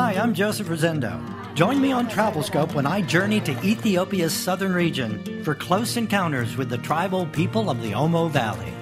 Hi, I'm Joseph Rosendo. Join me on Travelscope when I journey to Ethiopia's southern region for close encounters with the tribal people of the Omo Valley.